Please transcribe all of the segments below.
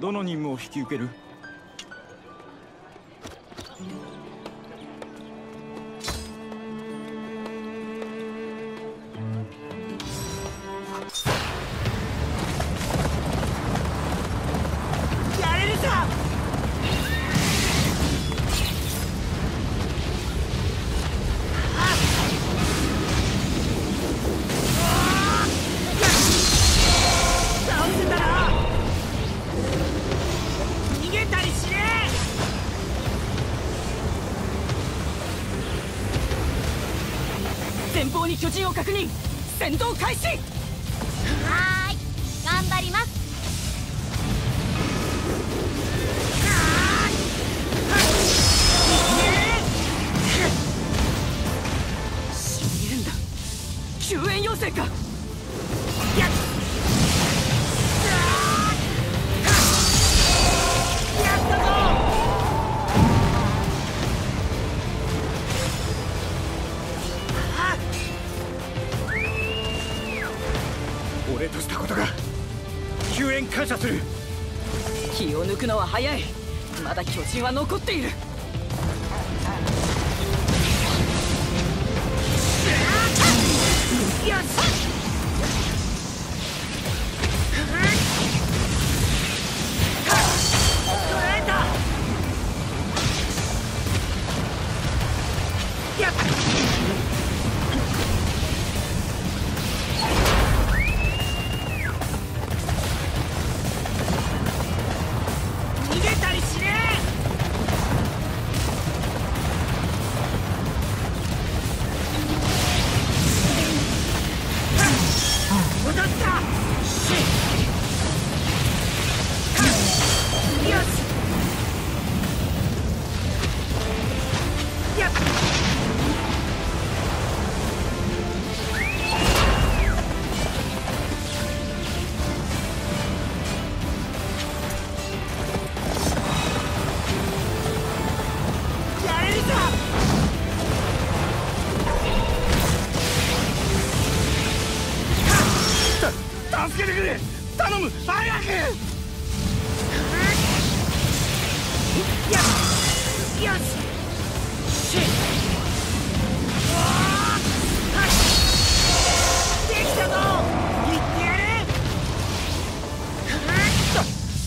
どの任務を引き受ける？巨人を確認。戦闘開始。はーい、頑張ります。しびれんだ。救援要請か。気を抜くのは早い。まだ巨人は残っている。よし、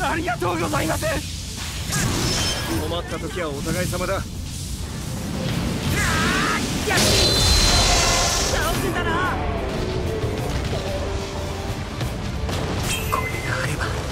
ありがとうございます。困った時はお互い様だ。倒せたな。これがあれば。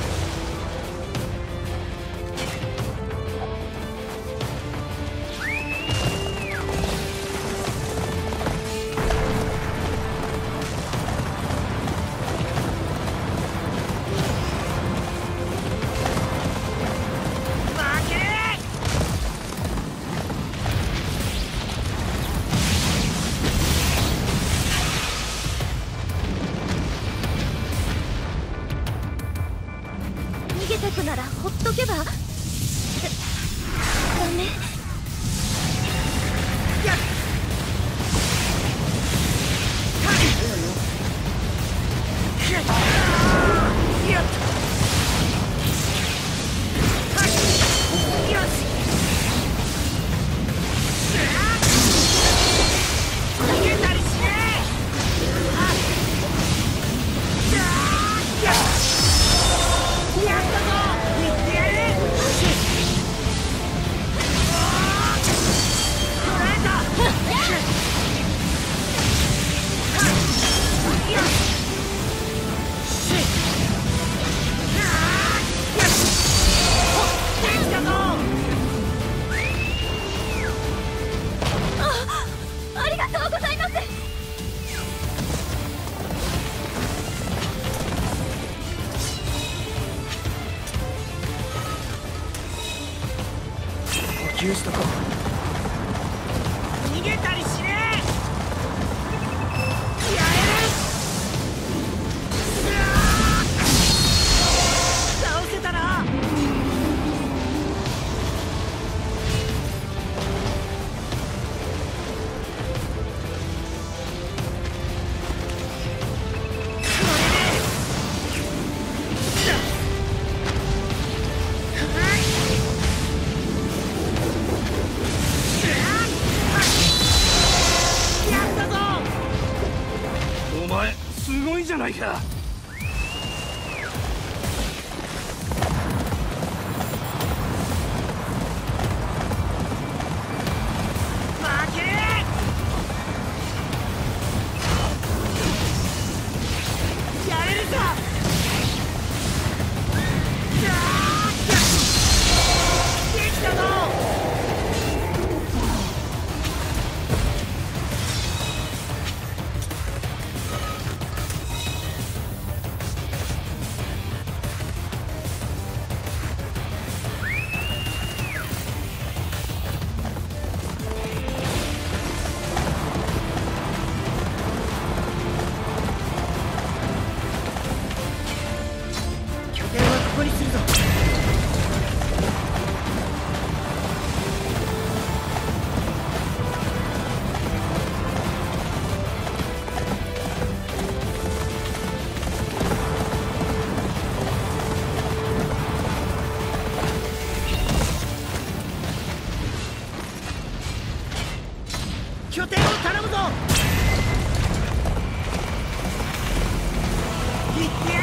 ないか。拠点を頼むぞ。行ってやれ。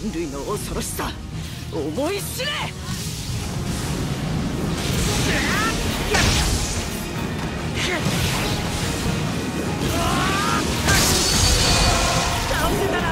人類の恐ろしさ思い知れ。倒せたな。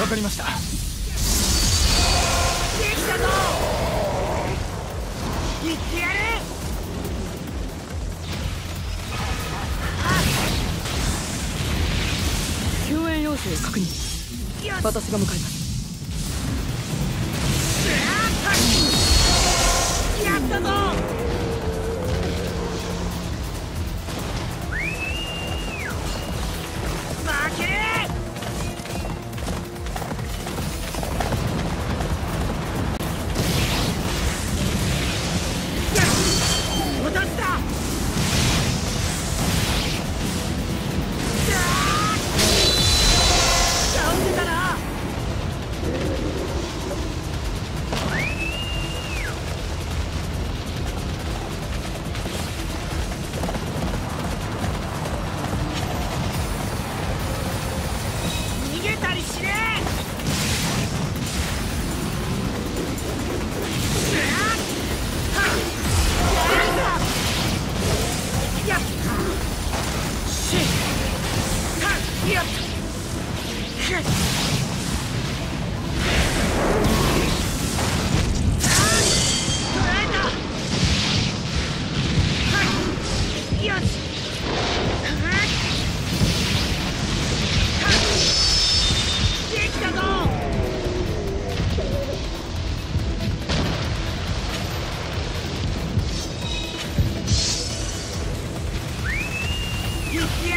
わかりました。できたぞ。行ってやれ。救援要請確認。私が向かいます。やったぞ。負ける。や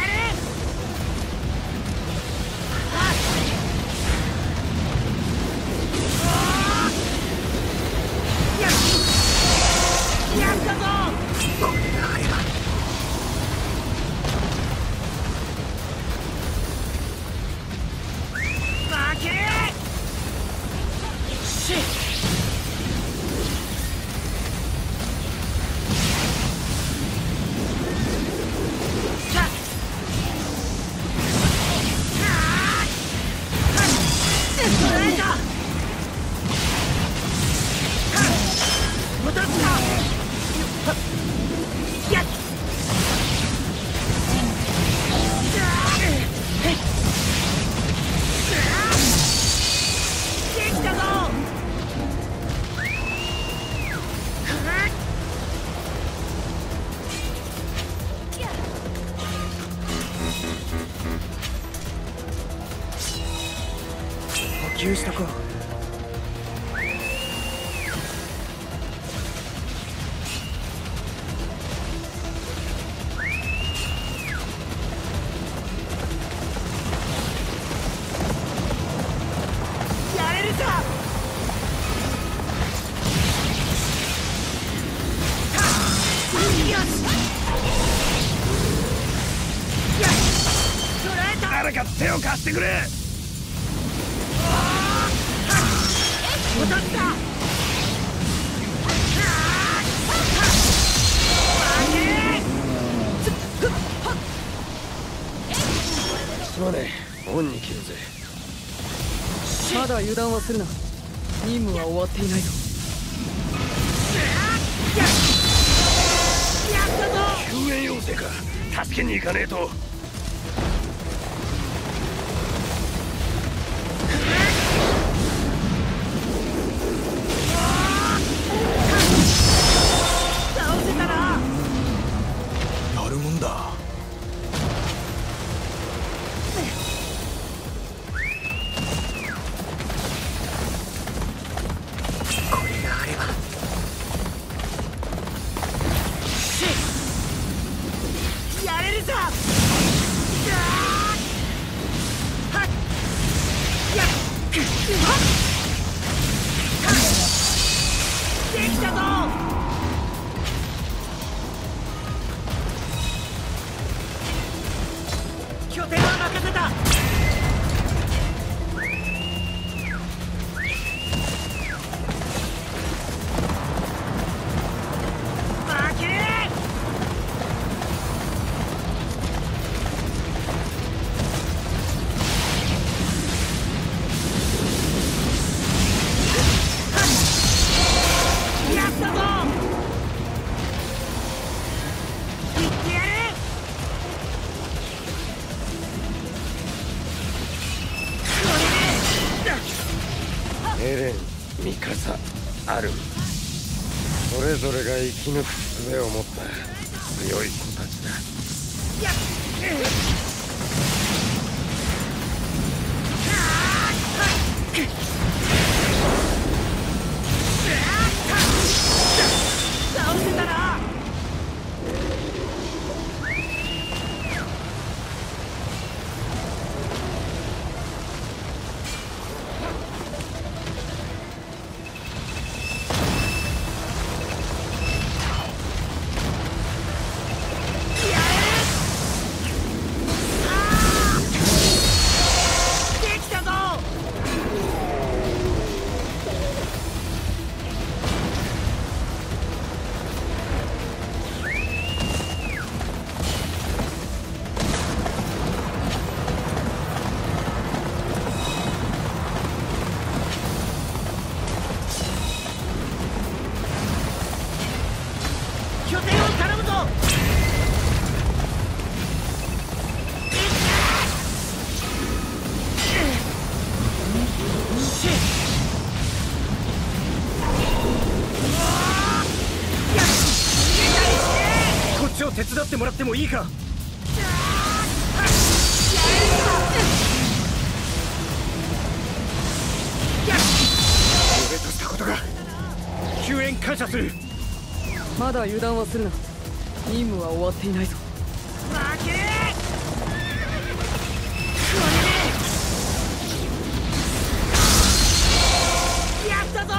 れ。給しとこう。油断はするな。任務は終わっていないぞ。救援要請か。助けに行かねえと。倒せたら。やるもんだ。それが生き抜く術を持った強い子たちだ。倒せたら。もらってもいいか。俺としたことが救援感謝する。まだ油断はするな。任務は終わっていないぞ。負けねえ。これでやったぞ。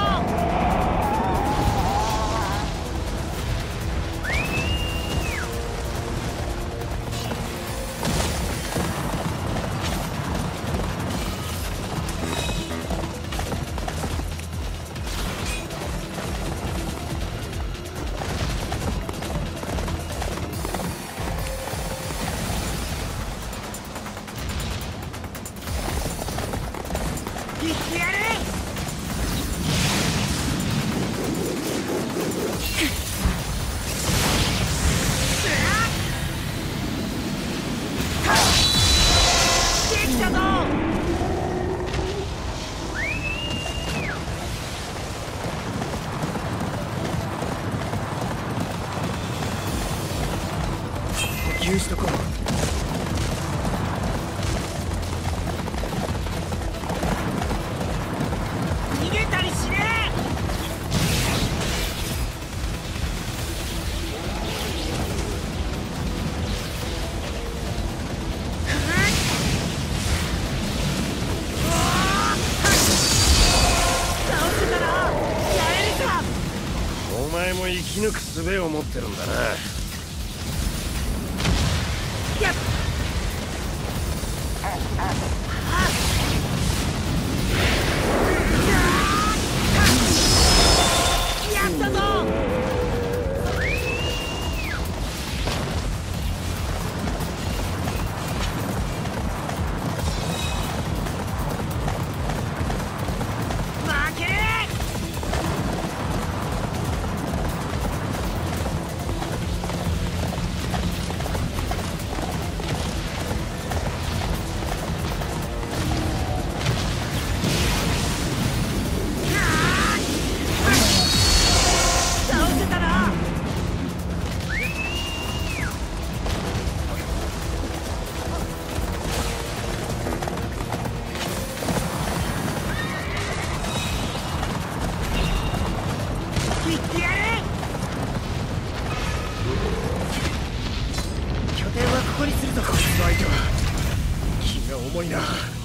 抜く術を持ってるんだな。やっやったぞ。拠点はここにするぞ。こいつの相手は気が重いな。